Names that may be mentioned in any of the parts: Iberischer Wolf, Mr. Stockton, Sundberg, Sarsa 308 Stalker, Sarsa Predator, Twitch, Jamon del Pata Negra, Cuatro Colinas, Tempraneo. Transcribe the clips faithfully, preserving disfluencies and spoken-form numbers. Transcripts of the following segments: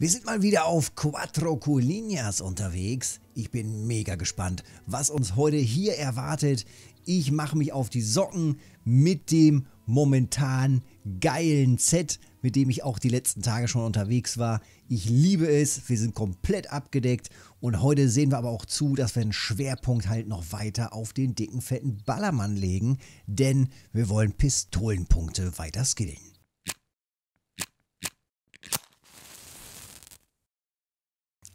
Wir sind mal wieder auf Cuatro Colinas unterwegs. Ich bin mega gespannt, was uns heute hier erwartet. Ich mache mich auf die Socken mit dem momentan geilen Set, mit dem ich auch die letzten Tage schon unterwegs war. Ich liebe es, wir sind komplett abgedeckt und heute sehen wir aber auch zu, dass wir den Schwerpunkt halt noch weiter auf den dicken, fetten Ballermann legen, denn wir wollen Pistolenpunkte weiter skillen.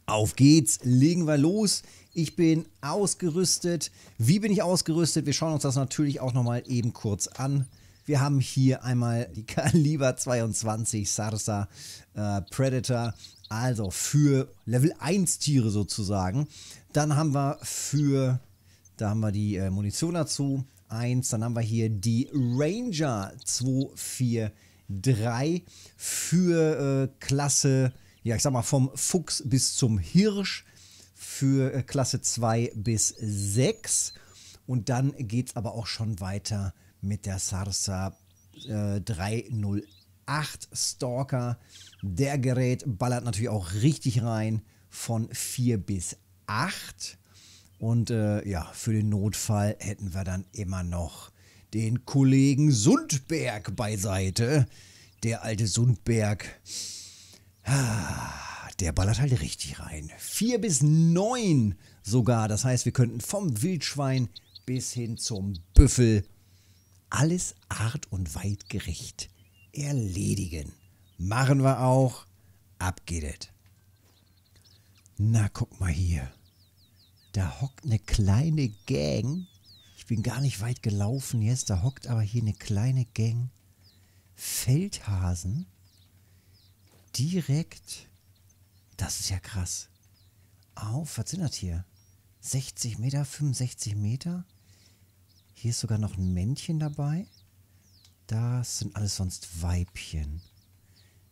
Auf geht's, legen wir los. Ich bin ausgerüstet. Wie bin ich ausgerüstet? Wir schauen uns das natürlich auch nochmal eben kurz an. Wir haben hier einmal die Kaliber zweiundzwanzig Sarsa äh, Predator, also für Level eins Tiere sozusagen. Dann haben wir für, da haben wir die äh, Munition dazu, eins. Dann haben wir hier die Ranger zwei vier drei für äh, Klasse, ja, ich sag mal, vom Fuchs bis zum Hirsch für Klasse zwei bis sechs. Und dann geht es aber auch schon weiter mit der Sarsa äh, drei null acht Stalker. Der Gerät ballert natürlich auch richtig rein von vier bis acht. Und äh, ja, für den Notfall hätten wir dann immer noch den Kollegen Sundberg beiseite. Der alte Sundberg. Der ballert halt richtig rein. vier bis neun sogar. Das heißt, wir könnten vom Wildschwein bis hin zum Büffel alles art- und weitgerecht erledigen. Machen wir auch. Ab geht es. Na, guck mal hier. Da hockt eine kleine Gang. Ich bin gar nicht weit gelaufen jetzt. Da hockt aber hier eine kleine Gang Feldhasen. Direkt, das ist ja krass, auf, was sind das hier, sechzig Meter, fünfundsechzig Meter, hier ist sogar noch ein Männchen dabei, das sind alles sonst Weibchen,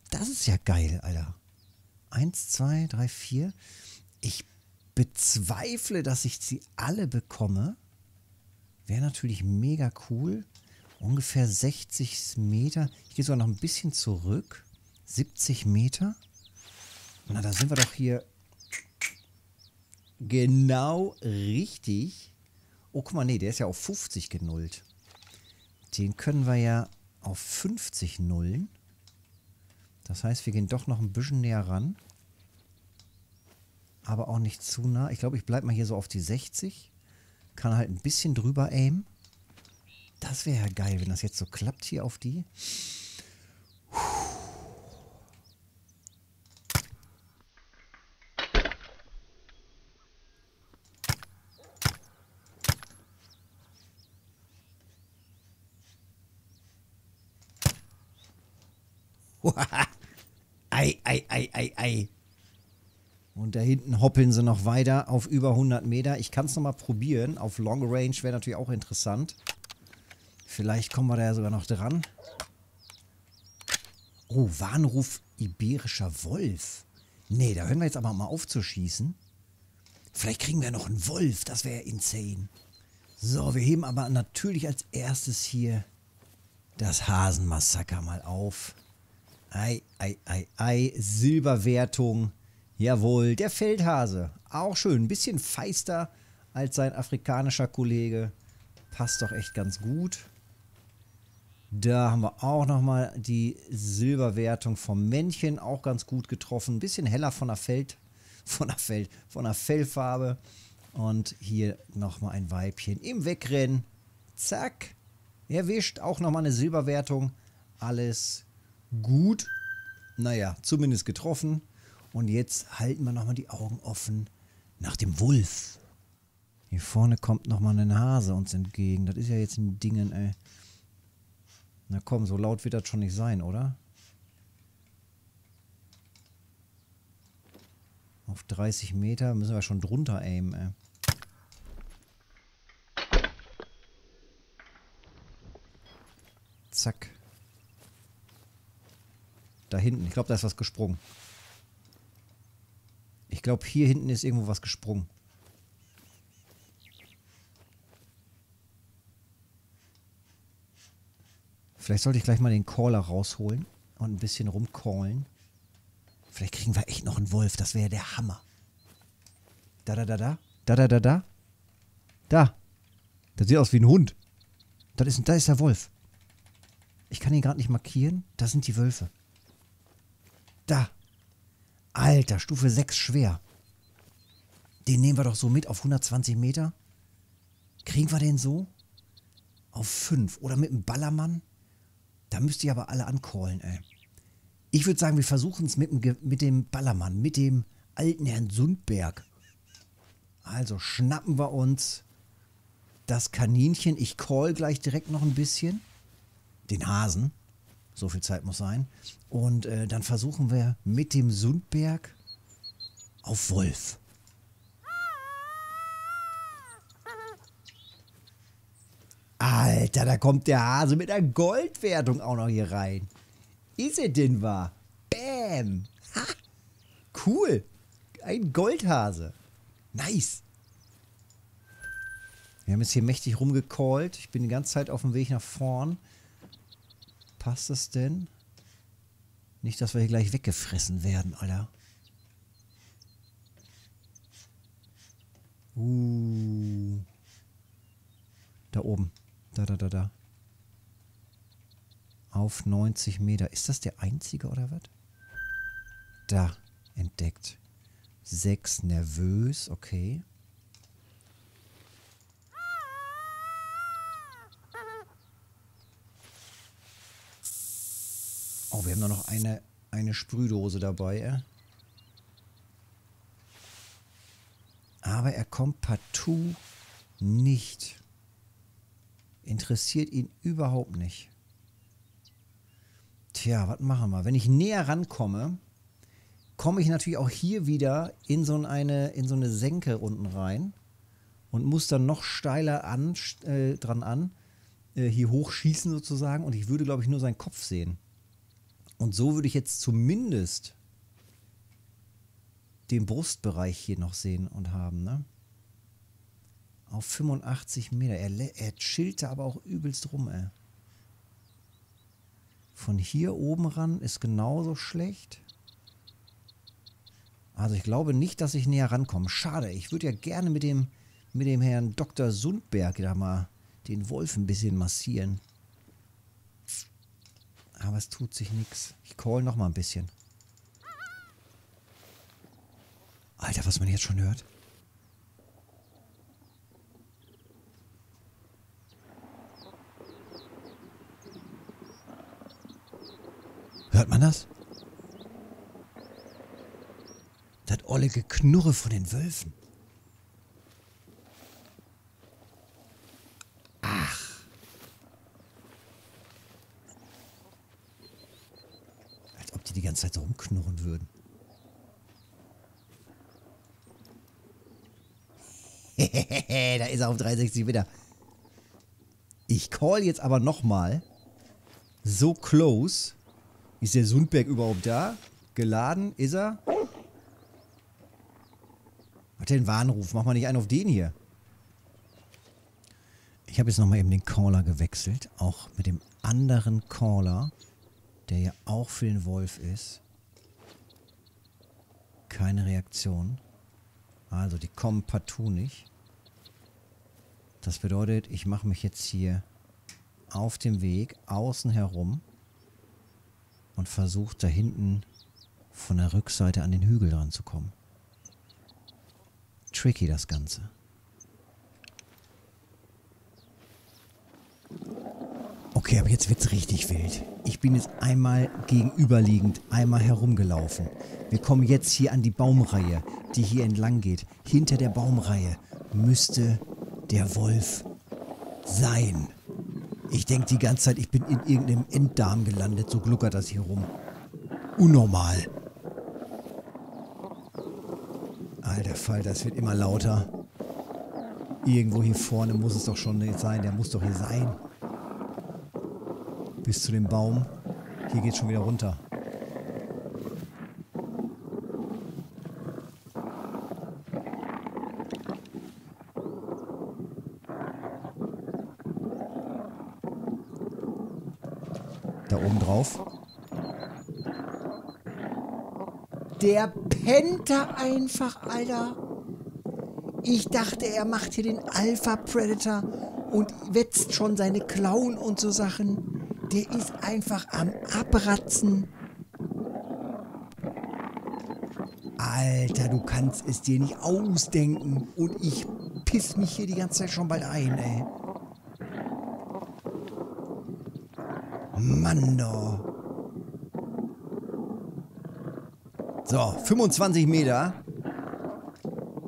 das ist ja geil, Alter, eins, zwei, drei, vier, ich bezweifle, dass ich sie alle bekomme, wäre natürlich mega cool, ungefähr sechzig Meter, ich gehe sogar noch ein bisschen zurück, siebzig Meter. Na, da sind wir doch hier genau richtig. Oh, guck mal, nee, der ist ja auf fünfzig genullt. Den können wir ja auf fünfzig nullen. Das heißt, wir gehen doch noch ein bisschen näher ran. Aber auch nicht zu nah. Ich glaube, ich bleibe mal hier so auf die sechzig. Kann halt ein bisschen drüber aimen. Das wäre ja geil, wenn das jetzt so klappt hier auf die. Puh. Ei, ei, ei, ei, ei. Und da hinten hoppeln sie noch weiter auf über hundert Meter. Ich kann es nochmal probieren. Auf Long Range wäre natürlich auch interessant. Vielleicht kommen wir da ja sogar noch dran. Oh, Warnruf Iberischer Wolf. Nee, da hören wir jetzt aber mal auf zu schießen. Vielleicht kriegen wir noch einen Wolf. Das wäre ja insane. So, wir heben aber natürlich als erstes hier das Hasenmassaker mal auf. Ei, ei, ei, ei, Silberwertung, jawohl, der Feldhase, auch schön, ein bisschen feister als sein afrikanischer Kollege, passt doch echt ganz gut. Da haben wir auch nochmal die Silberwertung vom Männchen, auch ganz gut getroffen, ein bisschen heller von der Feld, von der Feld, von der Fellfarbe und hier nochmal ein Weibchen im Wegrennen, zack, erwischt, auch nochmal eine Silberwertung, alles gut, naja, zumindest getroffen. Und jetzt halten wir nochmal die Augen offen nach dem Wolf. Hier vorne kommt nochmal ein Hase uns entgegen. Das ist ja jetzt ein Dingen, ey. Na komm, so laut wird das schon nicht sein, oder? Auf dreißig Meter müssen wir schon drunter aimen, ey. Zack. Da hinten. Ich glaube, da ist was gesprungen. Ich glaube, hier hinten ist irgendwo was gesprungen. Vielleicht sollte ich gleich mal den Caller rausholen und ein bisschen rumcallen. Vielleicht kriegen wir echt noch einen Wolf. Das wäre der Hammer. Da, da, da, da. Da, da, da, da. Da. Das sieht aus wie ein Hund. Da ist, da ist der Wolf. Ich kann ihn gerade nicht markieren. Da sind die Wölfe. Da. Alter, Stufe sechs schwer. Den nehmen wir doch so mit auf hundertzwanzig Meter. Kriegen wir den so? Auf fünf. Oder mit einem Ballermann? Da müsst ihr aber alle ancallen, ey. Ich würde sagen, wir versuchen es mit dem, mit dem Ballermann, mit dem alten Herrn Sundberg. Also schnappen wir uns das Kaninchen. Ich call gleich direkt noch ein bisschen. Den Hasen. So viel Zeit muss sein. Und äh, dann versuchen wir mit dem Sundberg auf Wolf. Alter, da kommt der Hase mit einer Goldwertung auch noch hier rein. Ist er denn wahr? Bam! Ha! Cool! Ein Goldhase. Nice! Wir haben jetzt hier mächtig rumgecallt. Ich bin die ganze Zeit auf dem Weg nach vorn. Passt das denn? Nicht, dass wir hier gleich weggefressen werden, Alter. Uh. Da oben. Da, da, da, da. Auf neunzig Meter. Ist das der einzige oder was? Da. Entdeckt. Sechs nervös. Okay. Oh, wir haben doch noch eine, eine Sprühdose dabei. Äh? Aber er kommt partout nicht. Interessiert ihn überhaupt nicht. Tja, was machen wir? Wenn ich näher rankomme, komme ich natürlich auch hier wieder in so eine, in so eine Senke unten rein und muss dann noch steiler an, äh, dran an, äh, hier hochschießen sozusagen, und ich würde, glaube ich, nur seinen Kopf sehen. Und so würde ich jetzt zumindest den Brustbereich hier noch sehen und haben, ne? Auf fünfundachtzig Meter. Er, er chillte aber auch übelst rum, ey. Von hier oben ran ist genauso schlecht. Also ich glaube nicht, dass ich näher rankomme. Schade, ich würde ja gerne mit dem, mit dem Herrn Doktor Sundberg da mal den Wolf ein bisschen massieren. Aber es tut sich nichts. Ich call noch mal ein bisschen. Alter, was man jetzt schon hört. Hört man das? Das olle Geknurre von den Wölfen. Ach. Als ob die die ganze Zeit so rumknurren würden. Hehehe, da ist er auf dreiundsechzig Meter. Ich call jetzt aber nochmal. So close. Ist der Sundberg überhaupt da? Geladen? Ist er? Hat der einen Warnruf? Mach mal nicht einen auf den hier. Ich habe jetzt nochmal eben den Caller gewechselt. Auch mit dem anderen Caller, der ja auch für den Wolf ist. Keine Reaktion. Also, die kommen partout nicht. Das bedeutet, ich mache mich jetzt hier auf dem Weg außen herum. Und versucht da hinten von der Rückseite an den Hügel dran zu kommen. Tricky das Ganze. Okay, aber jetzt wird's richtig wild. Ich bin jetzt einmal gegenüberliegend, einmal herumgelaufen. Wir kommen jetzt hier an die Baumreihe, die hier entlang geht. Hinter der Baumreihe müsste der Wolf sein. Ich denke die ganze Zeit, ich bin in irgendeinem Enddarm gelandet. So gluckert das hier rum. Unnormal. Alter Fall, das wird immer lauter. Irgendwo hier vorne muss es doch schon sein. Der muss doch hier sein. Bis zu dem Baum. Hier geht's schon wieder runter. Der pennt da einfach, Alter. Ich dachte, er macht hier den Alpha Predator und wetzt schon seine Klauen und so Sachen. Der ist einfach am Abratzen. Alter, du kannst es dir nicht ausdenken. Und ich piss mich hier die ganze Zeit schon bald ein, ey. Mann, doch. So, fünfundzwanzig Meter.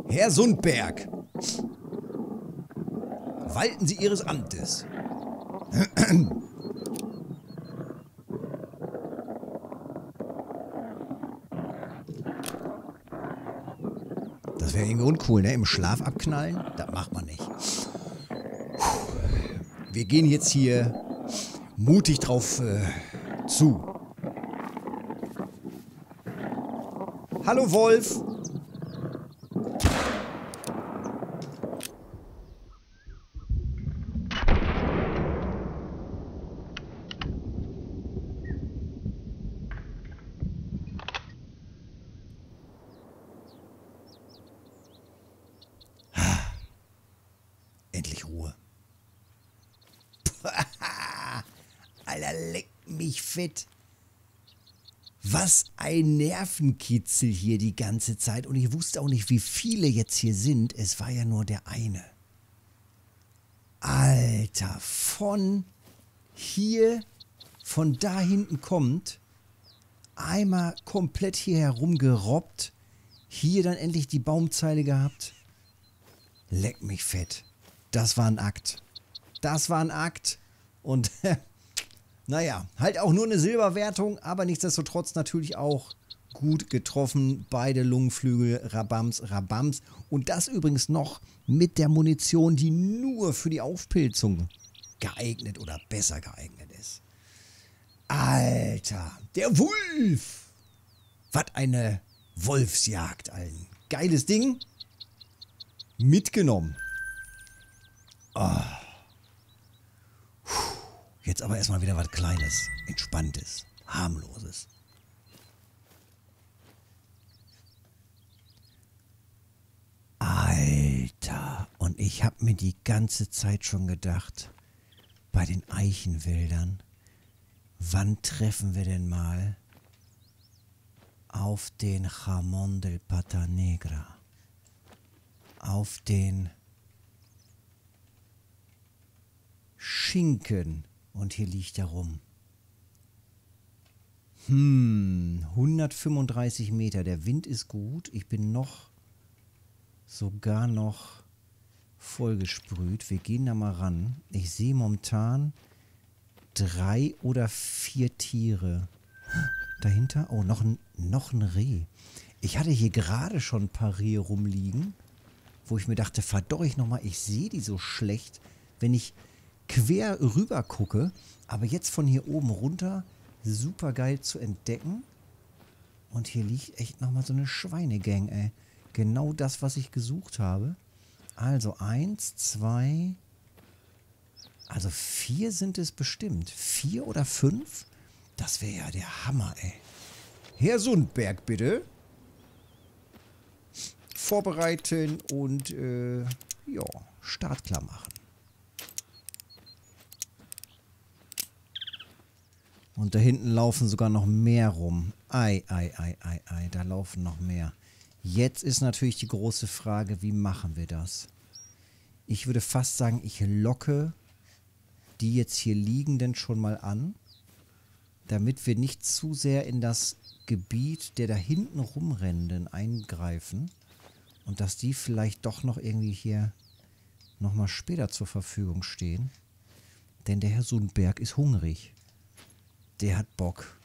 Herr Sundberg. Walten Sie Ihres Amtes. Das wäre irgendwie uncool, ne? Im Schlaf abknallen? Das macht man nicht. Wir gehen jetzt hier mutig drauf äh, zu. Hallo Wolf! Endlich Ruhe. Alter, leck mich fit. Was ein Nervenkitzel hier die ganze Zeit. Und ich wusste auch nicht, wie viele jetzt hier sind. Es war ja nur der eine. Alter, von hier, von da hinten kommt, einmal komplett hier herum gerobbt. Hier dann endlich die Baumzeile gehabt. Leck mich fett. Das war ein Akt. Das war ein Akt. Und... Naja, halt auch nur eine Silberwertung, aber nichtsdestotrotz natürlich auch gut getroffen. Beide Lungenflügel, Rabams, Rabams. Und das übrigens noch mit der Munition, die nur für die Aufpilzung geeignet oder besser geeignet ist. Alter, der Wolf! Was eine Wolfsjagd, Alten. Geiles Ding. Mitgenommen. Oh. Jetzt aber erstmal wieder was Kleines, Entspanntes, Harmloses. Alter, und ich habe mir die ganze Zeit schon gedacht, bei den Eichenwäldern, wann treffen wir denn mal auf den Jamon del Pata Negra? Auf den Schinken. Und hier liegt er rum. Hm, hundertfünfunddreißig Meter. Der Wind ist gut. Ich bin noch, sogar noch vollgesprüht. Wir gehen da mal ran. Ich sehe momentan drei oder vier Tiere. Dahinter, oh, noch ein, noch ein Reh. Ich hatte hier gerade schon ein paar Rehe rumliegen, wo ich mir dachte, verdorrig nochmal, ich sehe die so schlecht, wenn ich quer rüber gucke, aber jetzt von hier oben runter super geil zu entdecken. Und hier liegt echt nochmal so eine Schweinegang, ey. Genau das, was ich gesucht habe. Also eins, zwei, also vier sind es bestimmt. Vier oder fünf? Das wäre ja der Hammer, ey. Herr Sundberg, bitte. Vorbereiten und, äh, ja, startklar machen. Und da hinten laufen sogar noch mehr rum. Ei, ei, ei, ei, ei, da laufen noch mehr. Jetzt ist natürlich die große Frage, wie machen wir das? Ich würde fast sagen, ich locke die jetzt hier liegenden schon mal an, damit wir nicht zu sehr in das Gebiet der da hinten rumrennenden eingreifen und dass die vielleicht doch noch irgendwie hier nochmal später zur Verfügung stehen. Denn der Herr Sundberg ist hungrig. Der hat Bock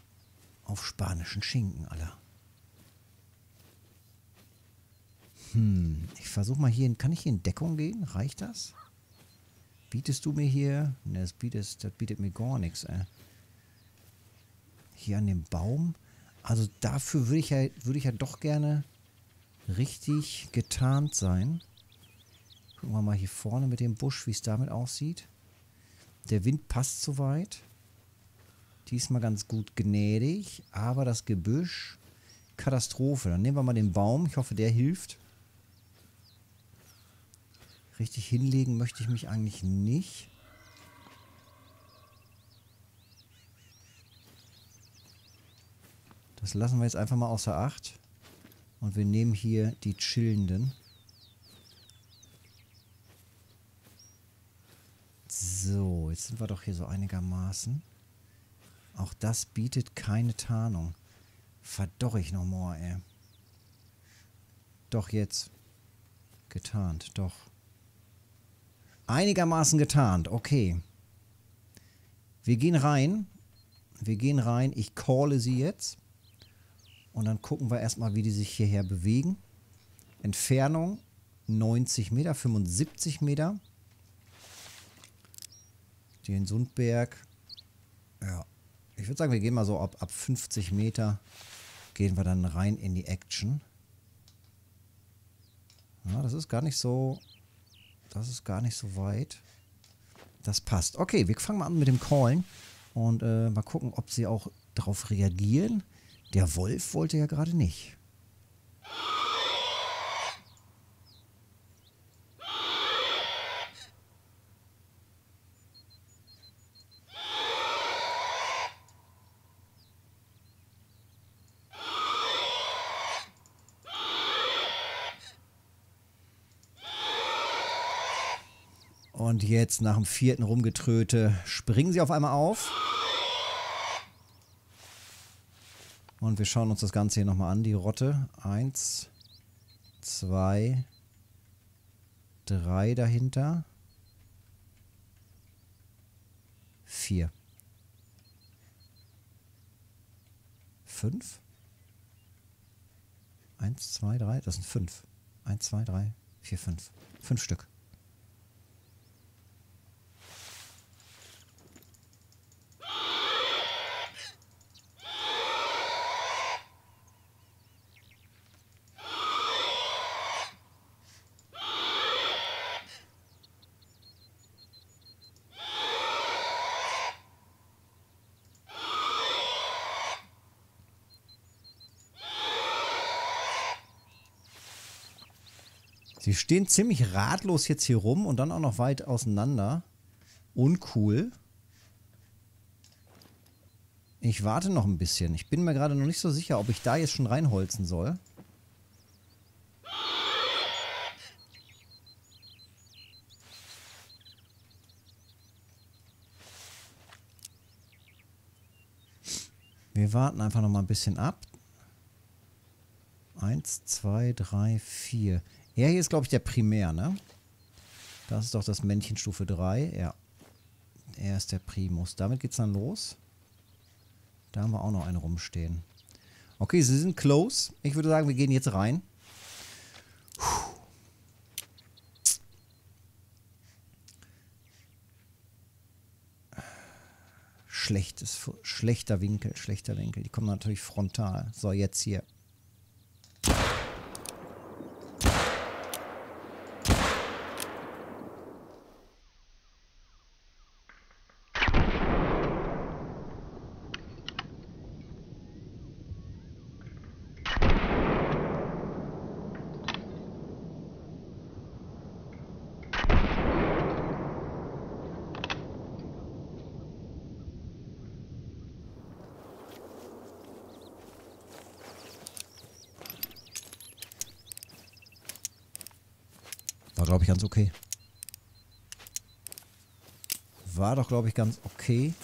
auf spanischen Schinken, Alter. Hm, ich versuche mal hier, kann ich hier in Deckung gehen? Reicht das? Bietest du mir hier? Ne, das bietet, das bietet mir gar nichts, ey. Hier an dem Baum. Also dafür würde ich, ja, würd ich ja doch gerne richtig getarnt sein. Gucken wir mal hier vorne mit dem Busch, wie es damit aussieht. Der Wind passt soweit. Diesmal ganz gut gnädig, aber das Gebüsch Katastrophe. Dann nehmen wir mal den Baum. Ich hoffe, der hilft. Richtig hinlegen möchte ich mich eigentlich nicht. Das lassen wir jetzt einfach mal außer Acht. Und wir nehmen hier die Chillenden. So, jetzt sind wir doch hier so einigermaßen. Auch das bietet keine Tarnung. Verdorrig noch mal, ey. Doch jetzt. Getarnt, doch. Einigermaßen getarnt, okay. Wir gehen rein. Wir gehen rein. Ich calle sie jetzt. Und dann gucken wir erstmal, wie die sich hierher bewegen. Entfernung neunzig Meter, fünfundsiebzig Meter. Den Sundberg. Ja, ich würde sagen, wir gehen mal so ab, ab fünfzig Meter. Gehen wir dann rein in die Action. Ja, das ist gar nicht so. Das ist gar nicht so weit. Das passt. Okay, wir fangen mal an mit dem Callen. Und äh, mal gucken, ob sie auch darauf reagieren. Der Wolf wollte ja gerade nicht. Und jetzt nach dem vierten Rumgetröte springen sie auf einmal auf. Und wir schauen uns das Ganze hier nochmal an, die Rotte. Eins, zwei, drei dahinter. Vier. Fünf. Eins, zwei, drei, das sind fünf. Eins, zwei, drei, vier, fünf. Fünf Stück. Sie stehen ziemlich ratlos jetzt hier rum und dann auch noch weit auseinander. Uncool. Ich warte noch ein bisschen. Ich bin mir gerade noch nicht so sicher, ob ich da jetzt schon reinholzen soll. Wir warten einfach noch mal ein bisschen ab. Eins, zwei, drei, vier... Er hier ist, glaube ich, der Primär, ne? Das ist doch das Männchen Stufe drei. Ja. Er ist der Primus. Damit geht's dann los. Da haben wir auch noch einen rumstehen. Okay, sie sind close. Ich würde sagen, wir gehen jetzt rein. Puh. Schlechtes, schlechter Winkel, schlechter Winkel. Die kommen natürlich frontal. So, jetzt hier. Glaube ich ganz okay. War doch, glaube ich, ganz okay.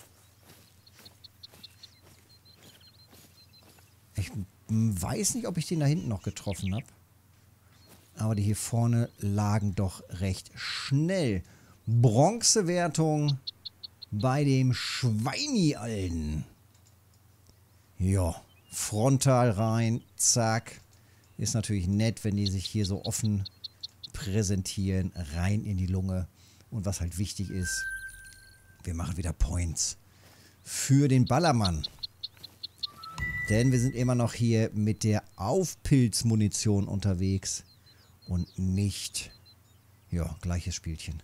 Ich weiß nicht, ob ich den da hinten noch getroffen habe. Aber die hier vorne lagen doch recht schnell. Bronzewertung bei dem Schweini-Alden. Ja, frontal rein, zack. Ist natürlich nett, wenn die sich hier so offen präsentieren, rein in die Lunge. Und was halt wichtig ist, wir machen wieder Points für den Ballermann. Denn wir sind immer noch hier mit der Aufpilzmunition unterwegs und nicht, ja, gleiches Spielchen.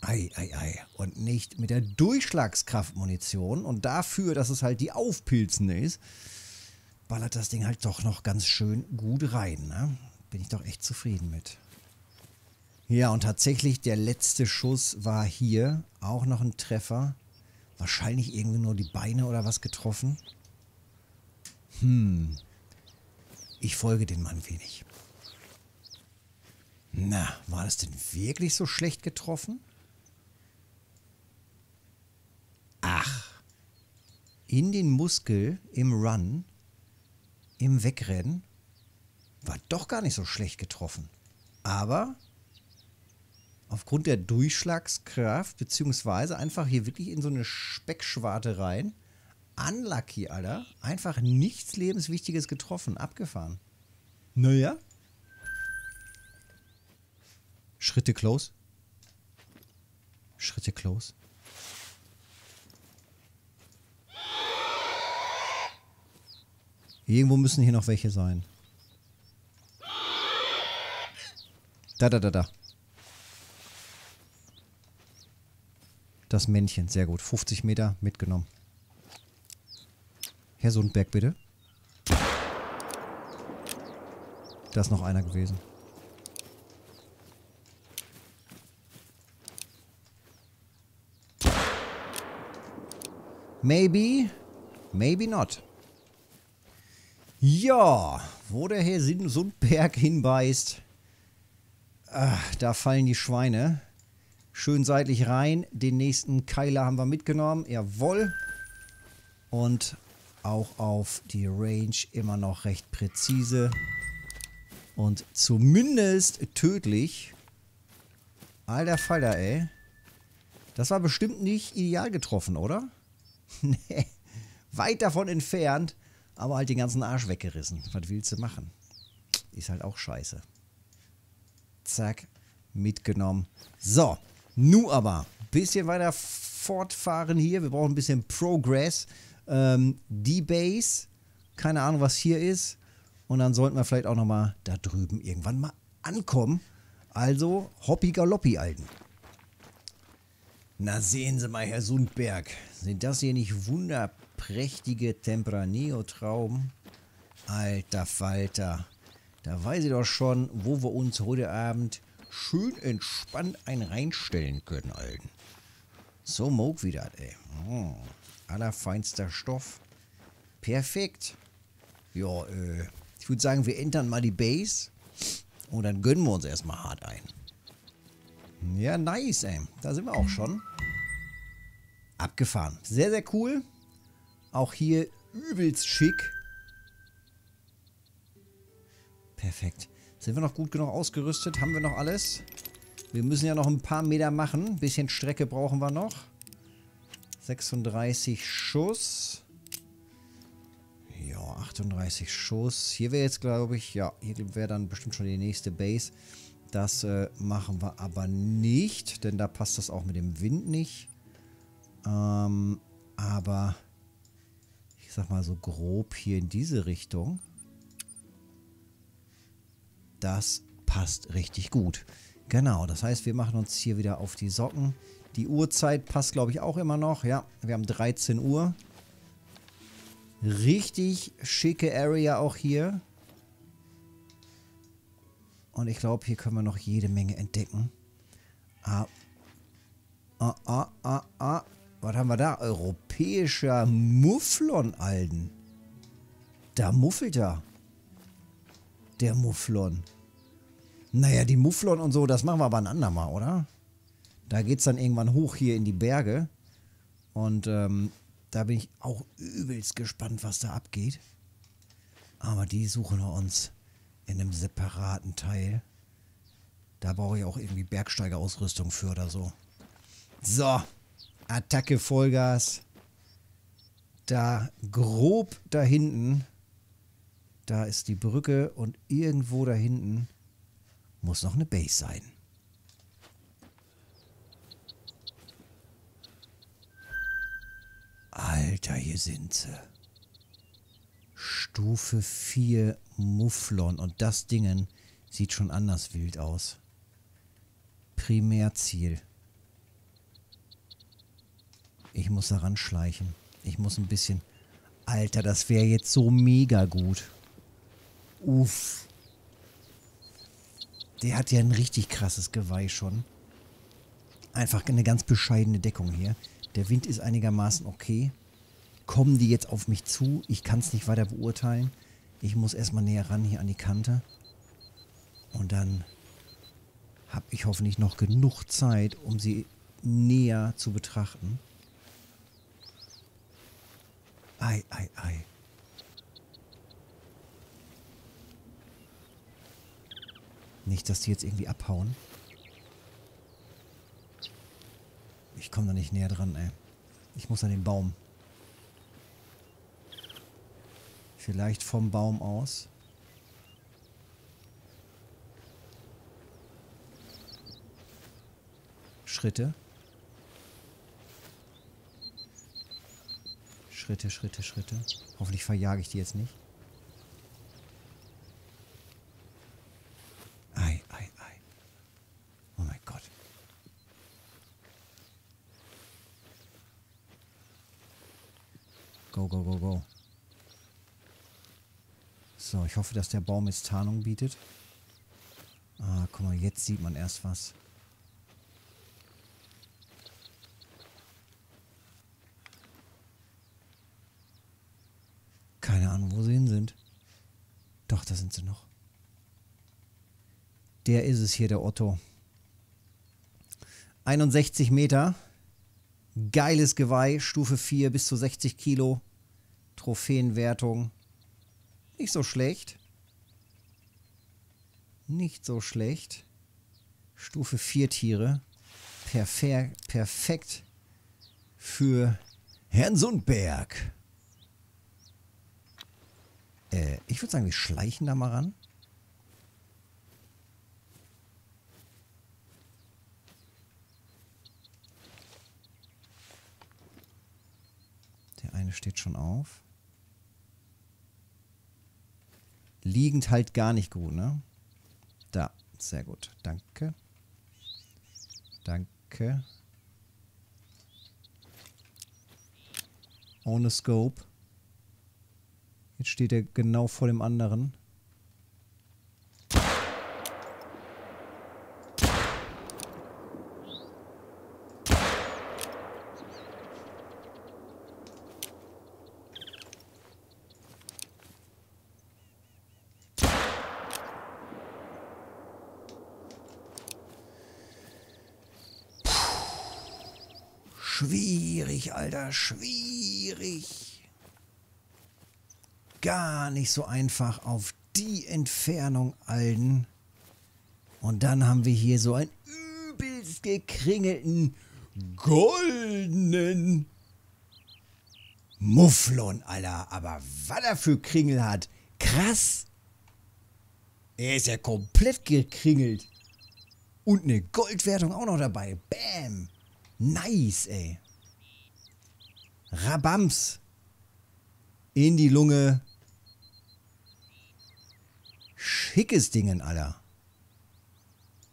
Ei, ei, ei. Und nicht mit der Durchschlagskraftmunition. Und dafür, dass es halt die Aufpilzende ist, ballert das Ding halt doch noch ganz schön gut rein. Ne? Bin ich doch echt zufrieden mit. Ja, und tatsächlich der letzte Schuss war hier. Auch noch ein Treffer. Wahrscheinlich irgendwie nur die Beine oder was getroffen. Hm. Ich folge dem Mann wenig. Na, war das denn wirklich so schlecht getroffen? Ach. In den Muskel, im Run, im Wegrennen, war doch gar nicht so schlecht getroffen. Aber aufgrund der Durchschlagskraft, beziehungsweise einfach hier wirklich in so eine Speckschwarte rein, unlucky, Alter, einfach nichts Lebenswichtiges getroffen, abgefahren. Naja. Schritte close. Schritte close. Irgendwo müssen hier noch welche sein. Da, da, da, da. Das Männchen, sehr gut. fünfzig Meter mitgenommen. Herr Sundberg, bitte. Da ist noch einer gewesen. Maybe, maybe not. Ja, wo der Herr Sundberg hinbeißt, ach, da fallen die Schweine. Schön seitlich rein. Den nächsten Keiler haben wir mitgenommen. Jawohl. Und auch auf die Range immer noch recht präzise. Und zumindest tödlich. Alter Falter, ey. Das war bestimmt nicht ideal getroffen, oder? Nee. Weit davon entfernt. Aber halt den ganzen Arsch weggerissen. Was willst du machen? Ist halt auch scheiße. Zack. Mitgenommen. So. Nu aber. Bisschen weiter fortfahren hier. Wir brauchen ein bisschen Progress. Ähm, die Base. Keine Ahnung, was hier ist. Und dann sollten wir vielleicht auch nochmal da drüben irgendwann mal ankommen. Also Hoppi Galoppi, Alten. Na sehen Sie mal, Herr Sundberg. Sind das hier nicht wunderbar? Prächtige Tempraneo-Trauben. Alter Falter. Da weiß ich doch schon, wo wir uns heute Abend schön entspannt ein reinstellen können, Alten. So mog wie das, ey. Oh, allerfeinster Stoff. Perfekt. Ja, äh, ich würde sagen, wir entern mal die Base. Und dann gönnen wir uns erstmal hart ein. Ja, nice, ey. Da sind wir auch schon. Abgefahren. Sehr, sehr cool. Auch hier übelst schick. Perfekt. Sind wir noch gut genug ausgerüstet? Haben wir noch alles? Wir müssen ja noch ein paar Meter machen. Ein bisschen Strecke brauchen wir noch. sechsunddreißig Schuss. Ja, achtunddreißig Schuss. Hier wäre jetzt, glaube ich, ja, hier wäre dann bestimmt schon die nächste Base. Das äh, machen wir aber nicht, denn da passt das auch mit dem Wind nicht. Ähm, aber sag mal so grob hier in diese Richtung. Das passt richtig gut. Genau, das heißt, wir machen uns hier wieder auf die Socken. Die Uhrzeit passt, glaube ich, auch immer noch. Ja, wir haben dreizehn Uhr. Richtig schicke Area auch hier. Und ich glaube, hier können wir noch jede Menge entdecken. Ah, ah, ah, ah, ah. Was haben wir da? Europäischer Mufflon, Alten. Da muffelt er. Der Mufflon. Naja, die Mufflon und so, das machen wir aber ein andermal, oder? Da geht es dann irgendwann hoch hier in die Berge. Und ähm, da bin ich auch übelst gespannt, was da abgeht. Aber die suchen wir uns in einem separaten Teil. Da brauche ich auch irgendwie Bergsteigerausrüstung für oder so. So. Attacke, Vollgas. Da grob da hinten. Da ist die Brücke und irgendwo da hinten muss noch eine Base sein. Alter, hier sind sie. Stufe vier Mufflon. Und das Ding sieht schon anders wild aus. Primärziel. Ich muss da ranschleichen. Ich muss ein bisschen Alter, das wäre jetzt so mega gut. Uff. Der hat ja ein richtig krasses Geweih schon. Einfach eine ganz bescheidene Deckung hier. Der Wind ist einigermaßen okay. Kommen die jetzt auf mich zu? Ich kann es nicht weiter beurteilen. Ich muss erstmal näher ran hier an die Kante. Und dann habe ich hoffentlich noch genug Zeit, um sie näher zu betrachten. Ei, ei, ei. Nicht, dass die jetzt irgendwie abhauen. Ich komme da nicht näher dran, ey. Ich muss an den Baum. Vielleicht vom Baum aus. Schritte. Schritte, Schritte, Schritte. Hoffentlich verjage ich die jetzt nicht. Ei, ei, ei. Oh mein Gott. Go, go, go, go. So, ich hoffe, dass der Baum jetzt Tarnung bietet. Ah, guck mal, jetzt sieht man erst was. Keine Ahnung, wo sie hin sind. Doch, da sind sie noch. Der ist es hier, der Otto. einundsechzig Meter. Geiles Geweih, Stufe vier, bis zu sechzig Kilo. Trophäenwertung. Nicht so schlecht. Nicht so schlecht. Stufe vier Tiere. Perfer perfekt für Herrn Sundberg. Äh, ich würde sagen, wir schleichen da mal ran. Der eine steht schon auf. Liegend halt gar nicht gut, ne? Da, sehr gut. Danke. Danke. Ohne Scope. Jetzt steht er genau vor dem anderen. Schwierig, Alter, schwierig. Gar nicht so einfach auf die Entfernung, Alten. Und dann haben wir hier so einen übelst gekringelten, goldenen Mufflon, Alter. Aber was er für Kringel hat, krass. Er ist ja komplett gekringelt. Und eine Goldwertung auch noch dabei. Bam. Nice, ey. Rabams. In die Lunge. Schickes Dingen, Alter.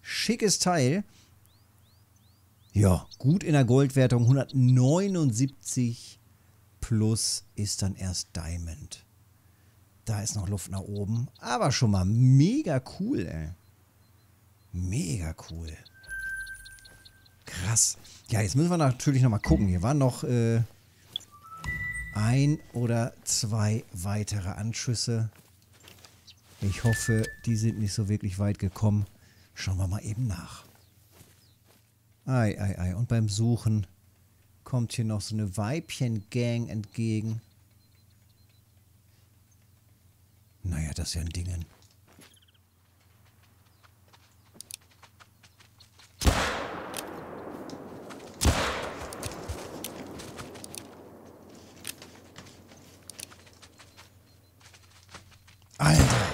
Schickes Teil. Ja, gut in der Goldwertung. hundertneunundsiebzig plus ist dann erst Diamond. Da ist noch Luft nach oben. Aber schon mal mega cool, ey. Mega cool. Krass. Ja, jetzt müssen wir natürlich nochmal gucken. Hier waren noch äh, ein oder zwei weitere Anschüsse. Ich hoffe, die sind nicht so wirklich weit gekommen. Schauen wir mal eben nach. Ei, ei, ei. Und beim Suchen kommt hier noch so eine Weibchen-Gang entgegen. Naja, das ist ja ein Dingen. Alter.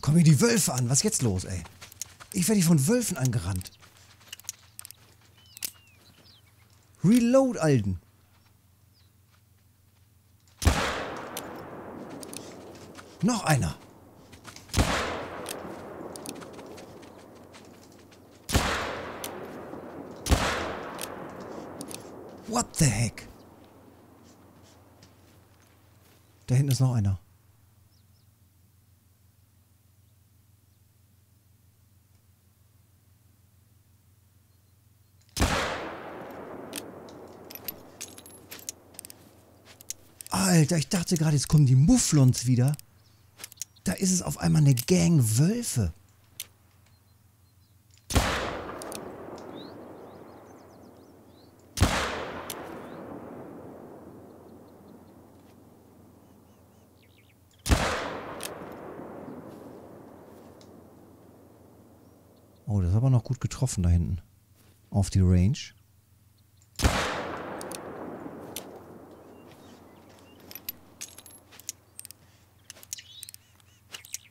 Kommen hier die Wölfe an. Was ist jetzt los, ey? Ich werde hier von Wölfen angerannt. Reload, Alten. Noch einer. What the heck? Da hinten ist noch einer. Alter, ich dachte gerade, jetzt kommen die Mufflons wieder. Da ist es auf einmal eine Gang Wölfe. Oh, das ist aber noch gut getroffen da hinten. Auf die Range.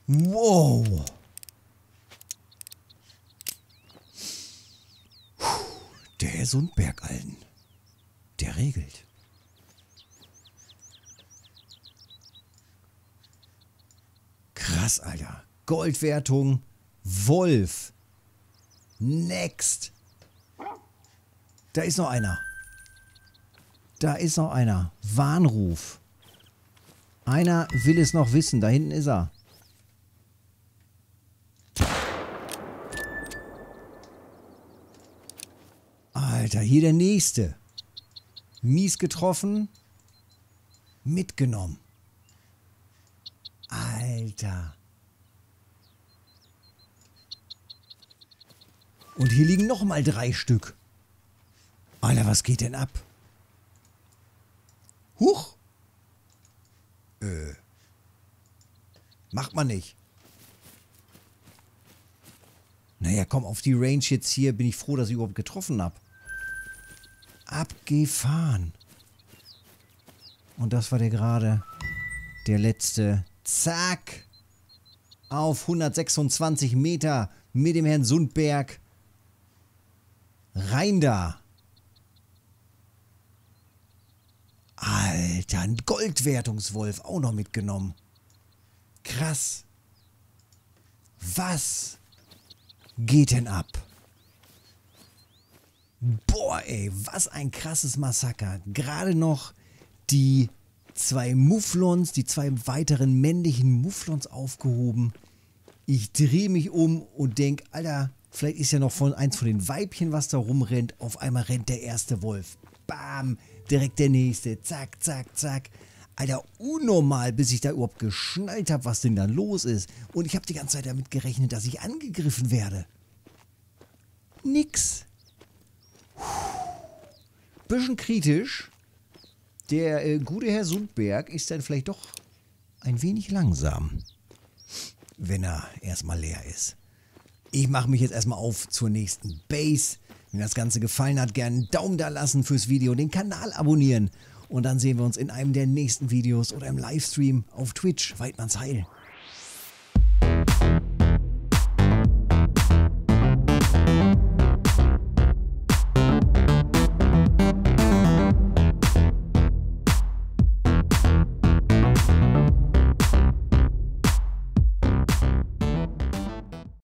Wow. Der Sundberg, Alten. Der regelt. Krass, Alter. Goldwertung. Wolf. Next. Da ist noch einer. Da ist noch einer. Warnruf. Einer will es noch wissen. Da hinten ist er. Alter, hier der nächste. Mies getroffen. Mitgenommen. Alter. Und hier liegen nochmal drei Stück. Alter, was geht denn ab? Huch. Äh. Macht man nicht. Naja, komm, auf die Range jetzt hier bin ich froh, dass ich überhaupt getroffen habe. Abgefahren. Und das war der gerade. Der letzte. Zack. Auf hundertsechsundzwanzig Meter mit dem Herrn Sundberg. Rein da. Alter, ein Goldwertungswolf auch noch mitgenommen. Krass. Was geht denn ab? Boah, ey, was ein krasses Massaker. Gerade noch die zwei Mufflons, die zwei weiteren männlichen Mufflons aufgehoben. Ich drehe mich um und denke, Alter, vielleicht ist ja noch von eins von den Weibchen, was da rumrennt. Auf einmal rennt der erste Wolf. Bam, direkt der nächste. Zack, zack, zack. Alter, unnormal, bis ich da überhaupt geschnallt habe, was denn da los ist. Und ich habe die ganze Zeit damit gerechnet, dass ich angegriffen werde. Nix. Bisschen kritisch. Der äh, gute Herr Sundberg ist dann vielleicht doch ein wenig langsam, wenn er erstmal leer ist. Ich mache mich jetzt erstmal auf zur nächsten Base. Wenn das Ganze gefallen hat, gerne einen Daumen da lassen fürs Video, den Kanal abonnieren. Und dann sehen wir uns in einem der nächsten Videos oder im Livestream auf Twitch. Weidmanns Heil.